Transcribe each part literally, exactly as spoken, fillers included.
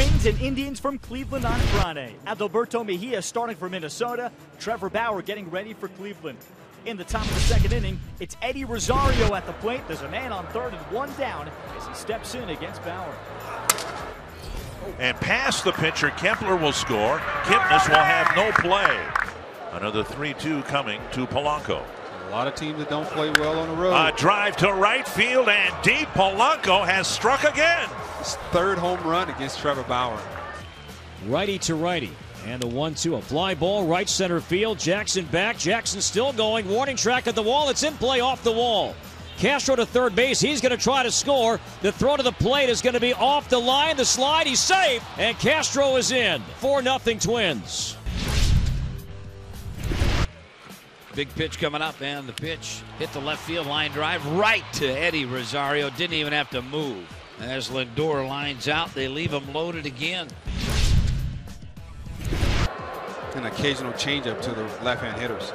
Twins and Indians from Cleveland on Friday. Adalberto Mejia starting for Minnesota. Trevor Bauer getting ready for Cleveland. In the top of the second inning, it's Eddie Rosario at the plate. There's a man on third and one down as he steps in against Bauer. And past the pitcher, Kepler will score. Kipnis will have no play. Another three two coming to Polanco. A lot of teams that don't play well on the road. A drive to right field and deep. Polanco has struck again. His third home run against Trevor Bauer. Righty to righty. And the one two, a fly ball, right center field. Jackson back. Jackson still going. Warning track at the wall. It's in play off the wall. Castro to third base. He's going to try to score. The throw to the plate is going to be off the line. The slide, he's safe. And Castro is in. four nothing Twins. Big pitch coming up, and the pitch hit the left field line drive right to Eddie Rosario. Didn't even have to move. As Lindor lines out, they leave him loaded again. An occasional changeup to the left-hand hitters.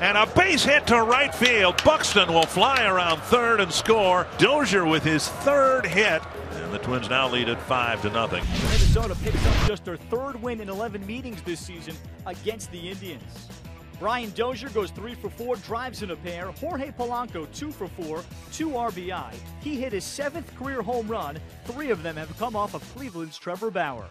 And a base hit to right field. Buxton will fly around third and score. Dozier with his third hit. And the Twins now lead at five to nothing. Minnesota picks up just their third win in eleven meetings this season against the Indians. Brian Dozier goes three for four, drives in a pair. Jorge Polanco two for four, two R B I. He hit his seventh career home run. Three of them have come off of Cleveland's Trevor Bauer.